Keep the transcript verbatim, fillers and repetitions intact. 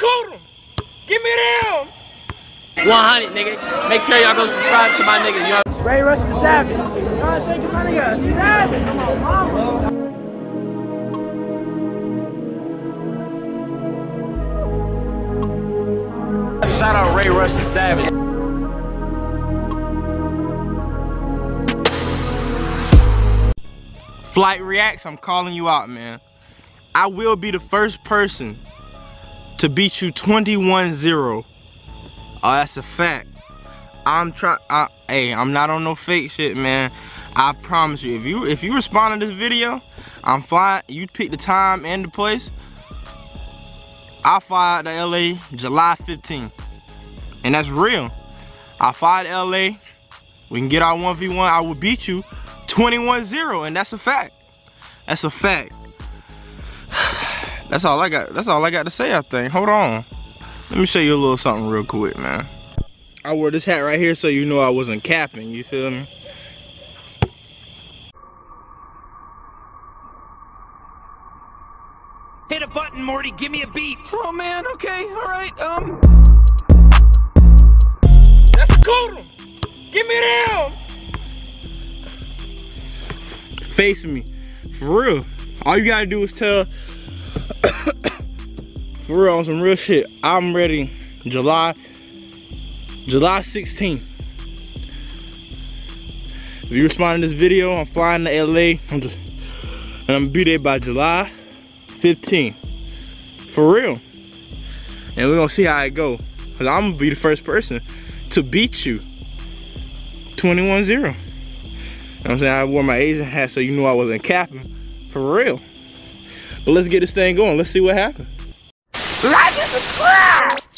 Coot them. Give me them. one hundred, nigga. Make sure y'all go subscribe to my nigga. Yo. Ray Rush the Savage. Y'all say come on, nigga. Savage. Come on, mama. Shout out Ray Rush the Savage. Flight Reacts, I'm calling you out, man. I will be the first person to beat you twenty-one zero. Oh, that's a fact. I'm trying. Hey, I'm not on no fake shit, man. I promise you, if you if you respond to this video, I'm flying. You pick the time and the place. I fly to L A July fifteenth. And that's real. I fly to L A, we can get our one v one, I will beat you twenty-one zero, and that's a fact. That's a fact. That's all I got, that's all I got to say, I think. Hold on. Let me show you a little something real quick, man. I wore this hat right here so you know I wasn't capping, you feel me? Hit a button, Morty, give me a beat. Oh man, okay, all right, um. Let's go them. Give me them. Face me, for real. All you gotta do is tell, for real, on some real shit, I'm ready July sixteenth. If you respond to this video, I'm flying to L A, I'm just, and I'm gonna be there by July fifteenth, for real. And we're gonna see how it go, cause I'm gonna be the first person to beat you twenty-one zero. You know what I'm saying? I wore my Asian hat so you knew I wasn't capping, for real. But let's get this thing going. Let's see what happens. Like and subscribe!